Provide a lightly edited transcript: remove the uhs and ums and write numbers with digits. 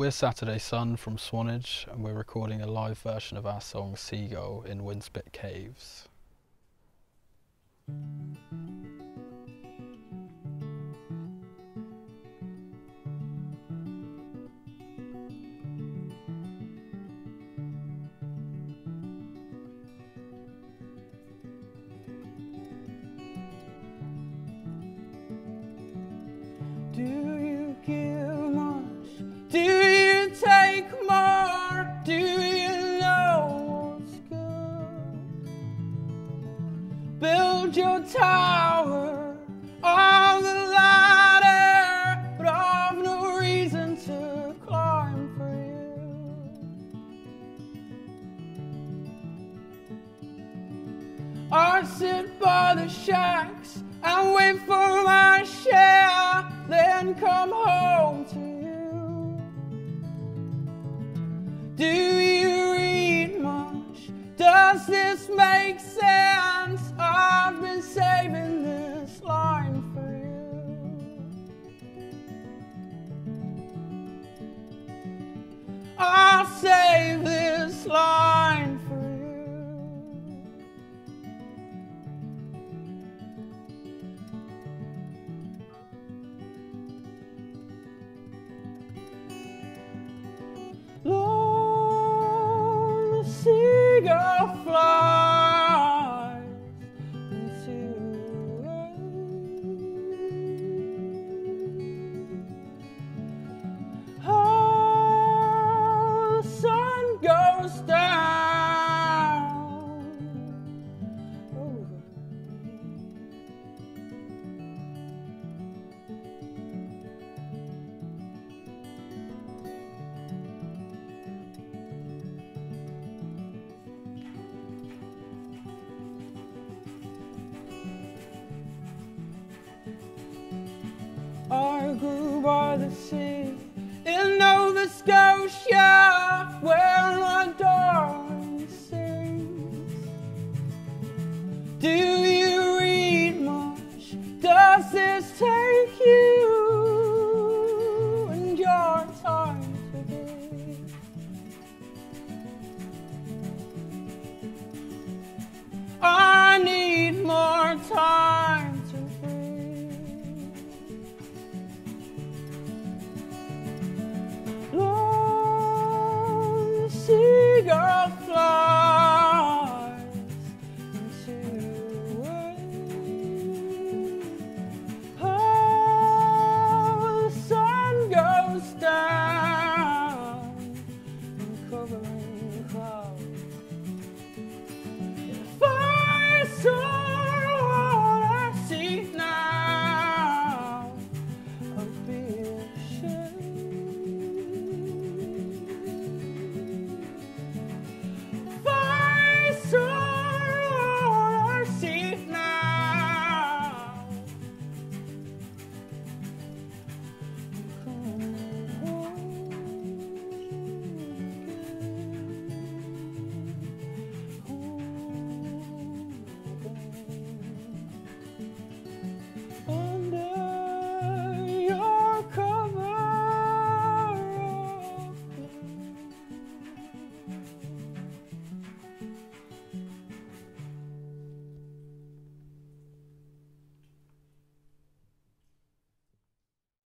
We're SaturdaySun from Swanage, and we're recording a live version of our song Seagull in Windspit Caves. Do you give much? Do you take more? Do you know what's good? Build your tower on the ladder, but I've no reason to climb for you. I sit by the shacks and wait for my share, then come home to you. Do you read much? Does this make sense? I've been saving this line for you. I'll save this line for you. Lord, the seagull flies into rain. Oh, the sun goes down over I grew by the sea in Nova Scotia, where my darling sings. Do you read much? Does this take you?